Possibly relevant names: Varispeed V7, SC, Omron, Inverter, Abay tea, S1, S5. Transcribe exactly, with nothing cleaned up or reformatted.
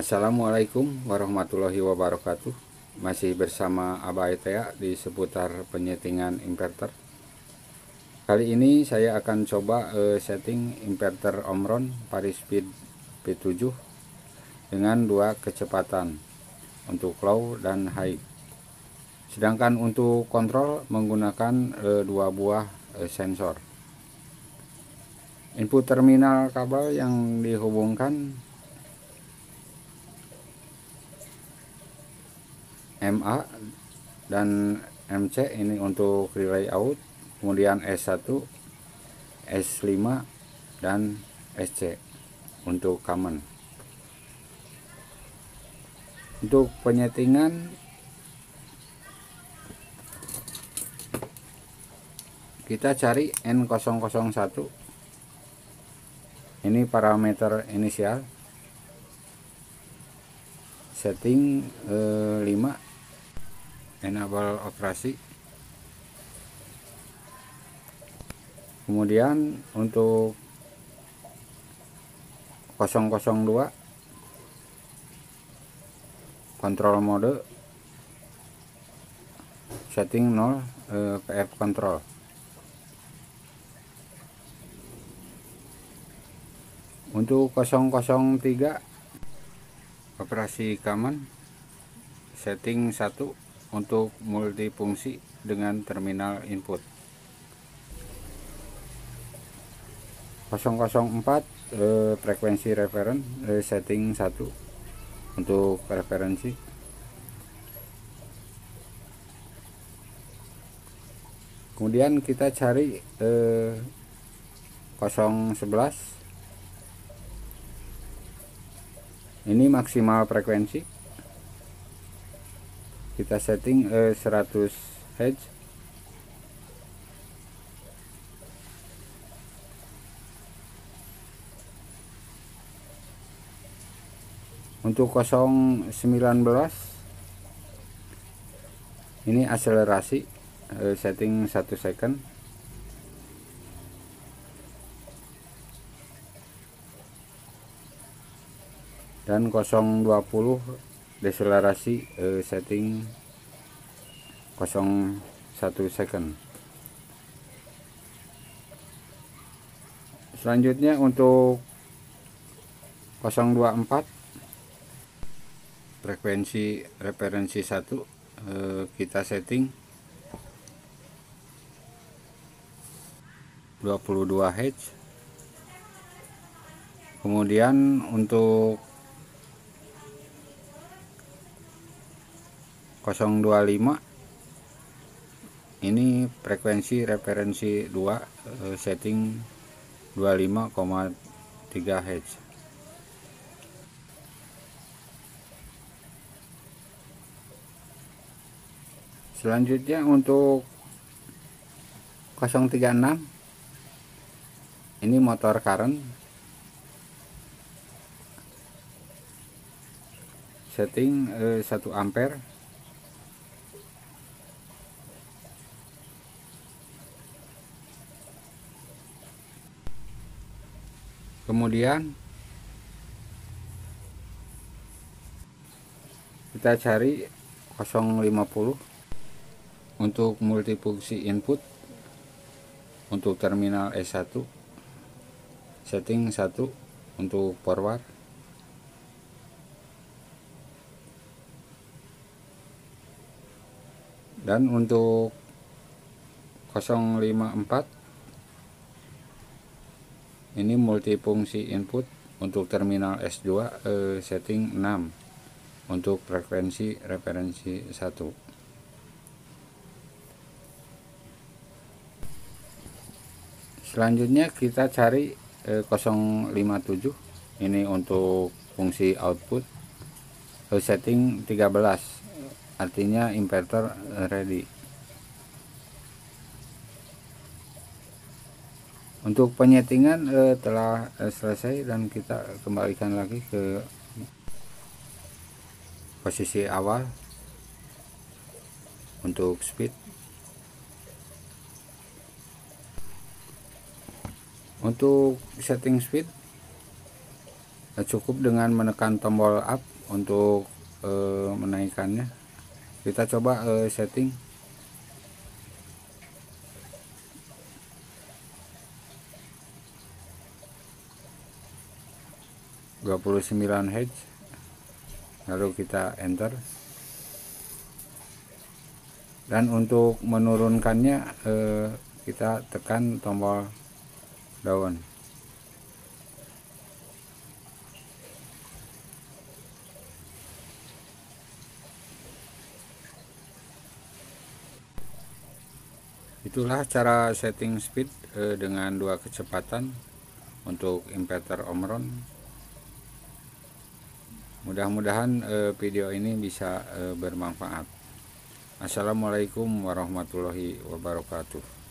Assalamualaikum warahmatullahi wabarakatuh. Masih bersama Abah Tea di seputar penyetingan inverter. Kali ini saya akan coba uh, setting inverter Omron Varispeed P tujuh dengan dua kecepatan untuk low dan high. Sedangkan untuk kontrol menggunakan uh, dua buah uh, sensor. Input terminal kabel yang dihubungkan M A dan M C ini untuk relay out, kemudian S satu, S lima, dan S C untuk common. Untuk penyetingan kita cari N nol nol satu, ini parameter inisial, setting eh, lima, enable operasi. Kemudian untuk nol nol dua kontrol mode, setting nol, eh, P F control. Untuk nol nol tiga operasi common, setting satu untuk multifungsi dengan terminal input. Nol nol empat eh, frekuensi referen, eh, setting satu untuk referensi. Kemudian kita cari eh, nol satu satu, ini maksimal frekuensi, kita setting eh, seratus hertz. Untuk nol satu sembilan ini akselerasi, eh, setting satu second. Dan nol dua nol deselerasi, eh, setting nol satu second. Selanjutnya untuk nol dua empat frekuensi referensi satu, eh, kita setting dua puluh dua hertz. Kemudian untuk nol dua lima ini frekuensi referensi dua, setting dua puluh lima koma tiga hertz. Selanjutnya untuk nol tiga enam ini motor current, setting eh, satu ampere. Kemudian kita cari nol lima nol untuk multifungsi input untuk terminal S satu, setting satu untuk forward. Dan untuk nol lima empat ini multifungsi input untuk terminal S dua, eh, setting enam untuk frekuensi referensi satu. Selanjutnya kita cari eh, nol lima tujuh, ini untuk fungsi output, eh, setting tiga belas, artinya inverter ready. Untuk penyetingan eh, telah eh, selesai dan kita kembalikan lagi ke posisi awal untuk speed. Untuk setting speed eh, cukup dengan menekan tombol up. untuk e, menaikkannya kita coba e, setting. Dua puluh sembilan hertz, lalu kita enter. Dan untuk menurunkannya eh, kita tekan tombol down. Itulah cara setting speed eh, dengan dua kecepatan untuk inverter Omron. Mudah-mudahan eh, video ini bisa eh, bermanfaat. Assalamualaikum warahmatullahi wabarakatuh.